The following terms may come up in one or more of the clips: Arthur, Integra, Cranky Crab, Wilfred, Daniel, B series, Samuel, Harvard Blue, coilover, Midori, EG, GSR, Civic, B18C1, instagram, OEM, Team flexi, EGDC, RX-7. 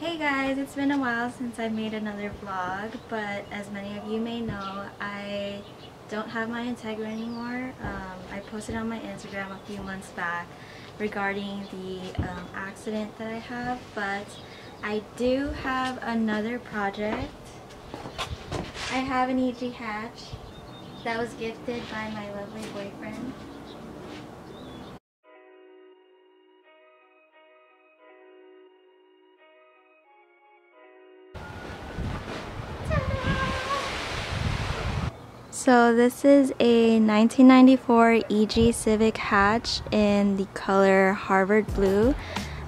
Hey guys, it's been a while since I've made another vlog, but as many of you may know, I don't have my Integra anymore. I posted on my Instagram a few months back regarding the accident that I have, but I do have another project. I have an EG hatch that was gifted by my lovely boyfriend. So this is a 1994 EG Civic hatch in the color Harvard Blue.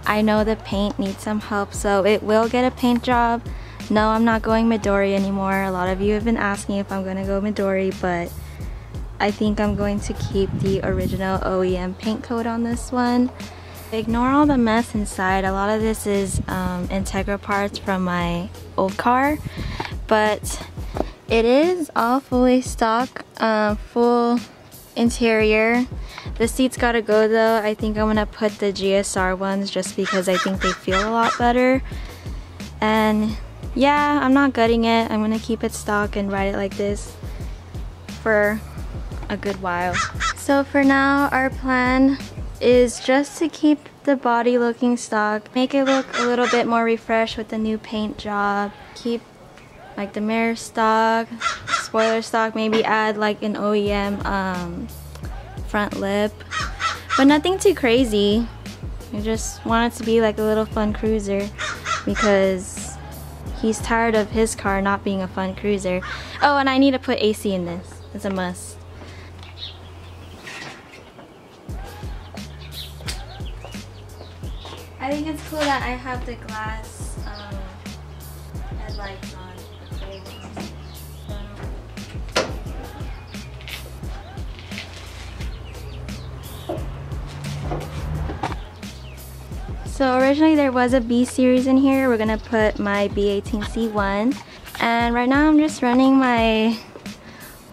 I know the paint needs some help, so it will get a paint job. No, I'm not going Midori anymore. A lot of you have been asking if I'm going to go Midori, but I think I'm going to keep the original OEM paint coat on this one. Ignore all the mess inside. A lot of this is Integra parts from my old car, but it is all fully stock, full interior. The seats gotta go though. I think I'm gonna put the GSR ones just because I think they feel a lot better. And yeah, I'm not gutting it. I'm gonna keep it stock and ride it like this for a good while. So for now, our plan is just to keep the body looking stock, make it look a little bit more refreshed with the new paint job, keep like the mirror stock, spoiler stock, maybe add like an OEM front lip, but nothing too crazy. I just want it to be like a little fun cruiser because he's tired of his car not being a fun cruiser. Oh, and I need to put AC in this. It's a must. I think it's cool that I have the glass headlights on. So originally there was a B series in here. We're gonna put my B18C1, and right now I'm just running my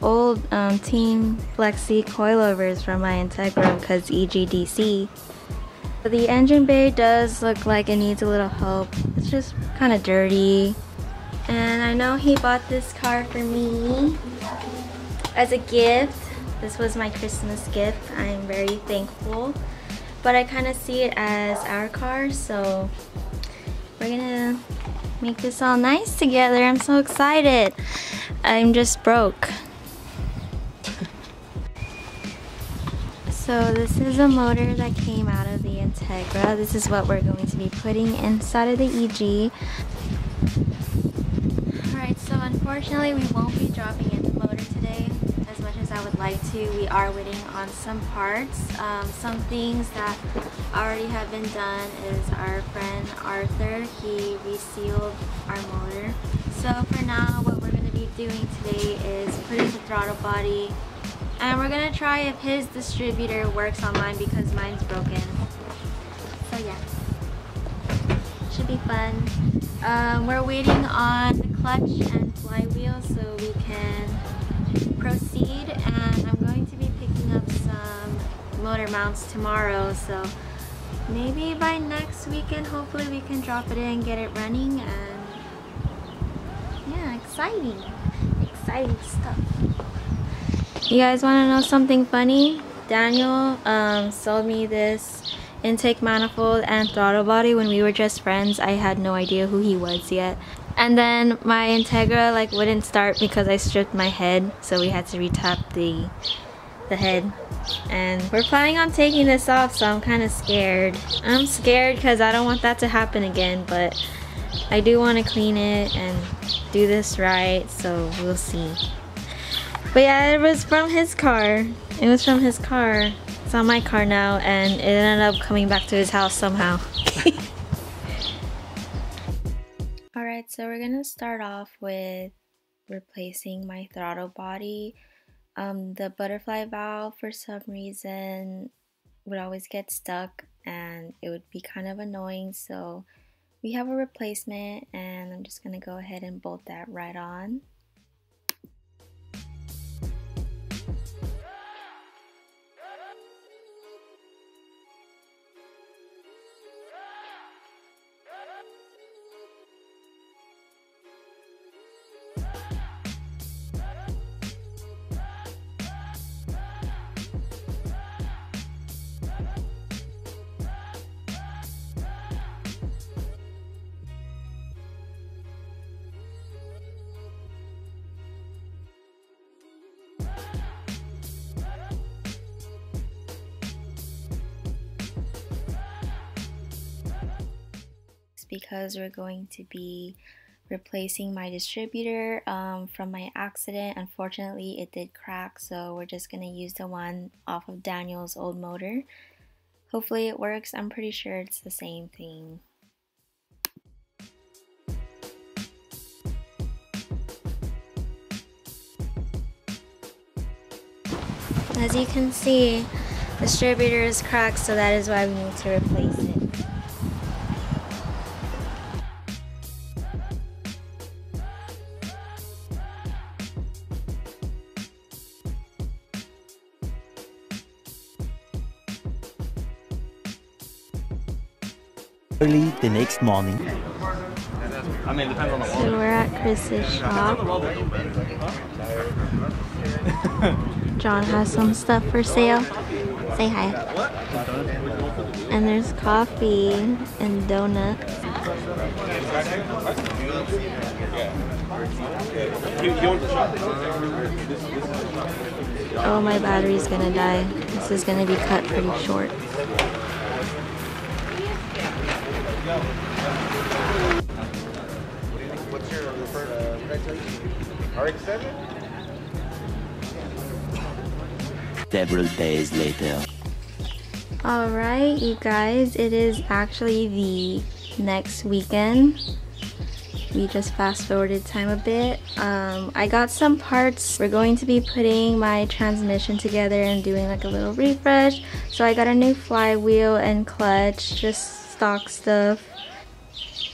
old Team flexi coilovers from my Integra because EGDC. The engine bay does look like it needs a little help. It's just kind of dirty, and I know he bought this car for me as a gift. This was my Christmas gift. I'm very thankful. But I kind of see it as our car, so we're gonna make this all nice together. I'm so excited. I'm just broke. So this is a motor that came out of the Integra. This is what we're going to be putting inside of the EG. Alright, so unfortunately we won't be dropping in the motor today. I would like to. We are waiting on some parts. Some things that already have been done is our friend Arthur, he resealed our motor. So for now, what we're going to be doing today is putting the throttle body, and we're going to try if his distributor works on mine because mine's broken. So yeah, should be fun. We're waiting on the clutch and flywheel so we can proceed, and I'm going to be picking up some motor mounts tomorrow, so maybe by next weekend hopefully we can drop it in and get it running. And yeah, exciting stuff. You guys want to know something funny? Daniel sold me this intake manifold and throttle body when we were just friends. I had no idea who he was yet. And then my Integra like wouldn't start because I stripped my head, so we had to retap the head. And we're planning on taking this off, so I'm kind of scared. I'm scared because I don't want that to happen again, but I do want to clean it and do this right, so we'll see. But yeah, it was from his car. It was from his car. It's on my car now, and it ended up coming back to his house somehow. Alright, so we're gonna start off with replacing my throttle body. The butterfly valve for some reason would always get stuck and it would be kind of annoying, so we have a replacement, and I'm just gonna go ahead and bolt that right on. because we're going to be replacing my distributor from my accident. Unfortunately, it did crack, so we're just gonna use the one off of Daniel's old motor. Hopefully it works. I'm pretty sure it's the same thing. As you can see, the distributor is cracked, so that is why we need to replace it. Early the next morning. I mean, depends on the wall. So we're at Chris's shop. John has some stuff for sale. Say hi. And there's coffee and donuts. Oh, my battery's gonna die. This is gonna be cut pretty short. What's your preferred RX-7? Several days later. Alright, you guys, it is actually the next weekend. We just fast forwarded time a bit. I got some parts. We're going to be putting my transmission together and doing like a little refresh. So I got a new flywheel and clutch, just stock stuff,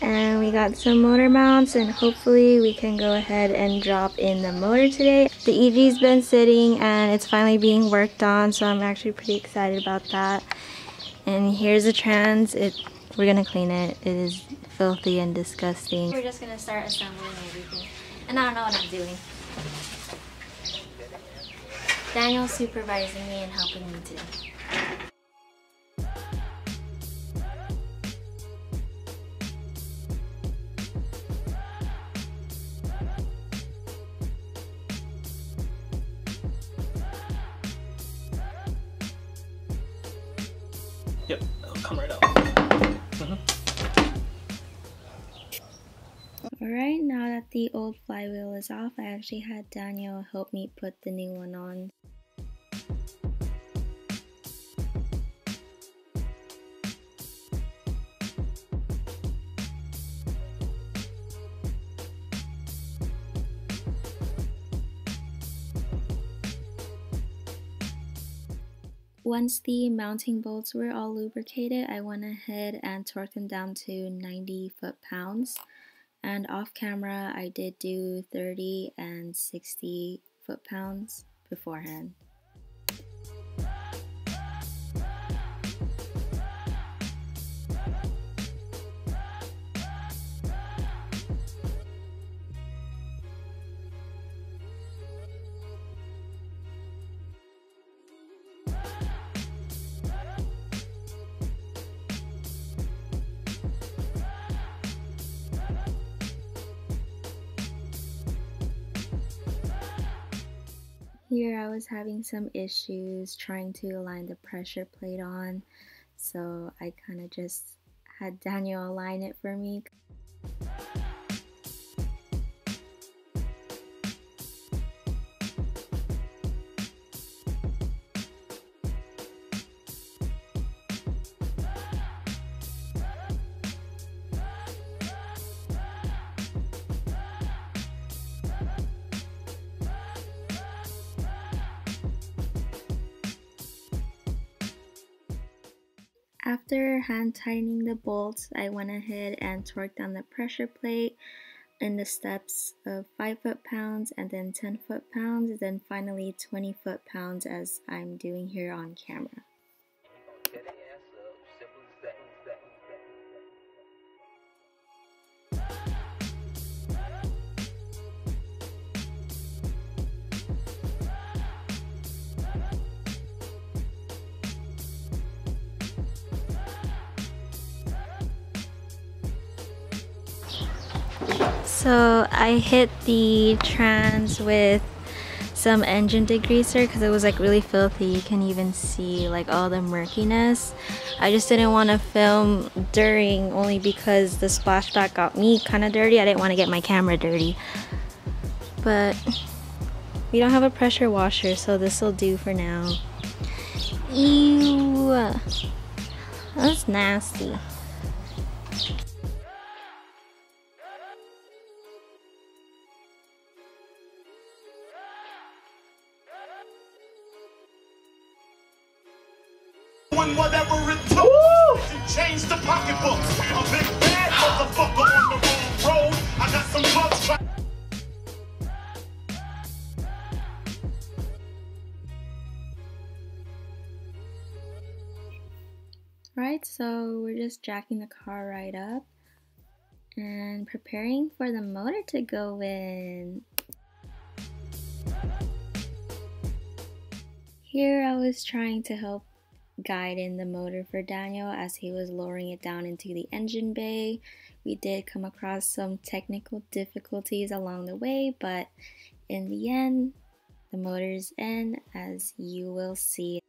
and we got some motor mounts, and hopefully we can go ahead and drop in the motor today. The EG's been sitting and it's finally being worked on, so I'm actually pretty excited about that. And here's the trans. We're gonna clean it. It is filthy and disgusting. We're just gonna start assembling everything, and I don't know what I'm doing. Daniel's supervising me and helping me today. Yep, it'll come right out. Alright, now that the old flywheel is off, I actually had Daniel help me put the new one on. Once the mounting bolts were all lubricated, I went ahead and torqued them down to 90 foot-pounds. And off camera, I did do 30 and 60 foot-pounds beforehand. Here I was having some issues trying to align the pressure plate on, so I kind of just had Daniel align it for me. After hand tightening the bolts, I went ahead and torqued down the pressure plate in the steps of 5 foot-pounds and then 10 foot-pounds, and then finally 20 foot-pounds as I'm doing here on camera. So I hit the trans with some engine degreaser because it was like really filthy. You can even see like all the murkiness. I just didn't want to film during, only because the splashback got me kind of dirty. I didn't want to get my camera dirty. But we don't have a pressure washer, so this will do for now. Ew, that's nasty. Whatever it took, you change the pocketbook. A big bad motherfucker on the wrong road. I got some bucks. Right, so we're just jacking the car right up and preparing for the motor to go in. Here I was trying to help guide in the motor for Daniel as he was lowering it down into the engine bay. We did come across some technical difficulties along the way, but in the end, the motor's in, as you will see.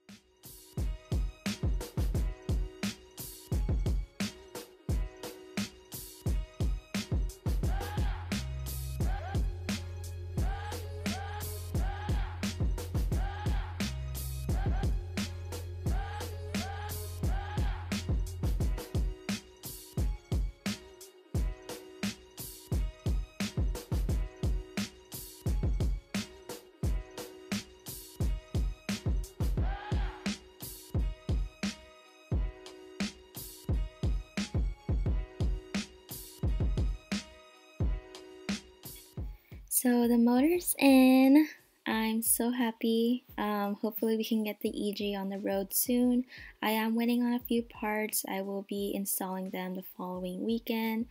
So the motor's in. I'm so happy. Hopefully we can get the EG on the road soon. I am waiting on a few parts. I will be installing them the following weekend,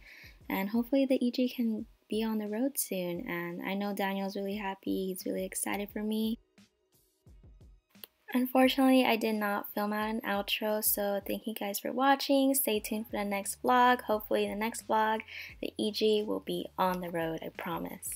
and hopefully the EG can be on the road soon. And I know Daniel's really happy. He's really excited for me. Unfortunately, I did not film out an outro, so thank you guys for watching. Stay tuned for the next vlog. Hopefully in the next vlog, the EG will be on the road, I promise.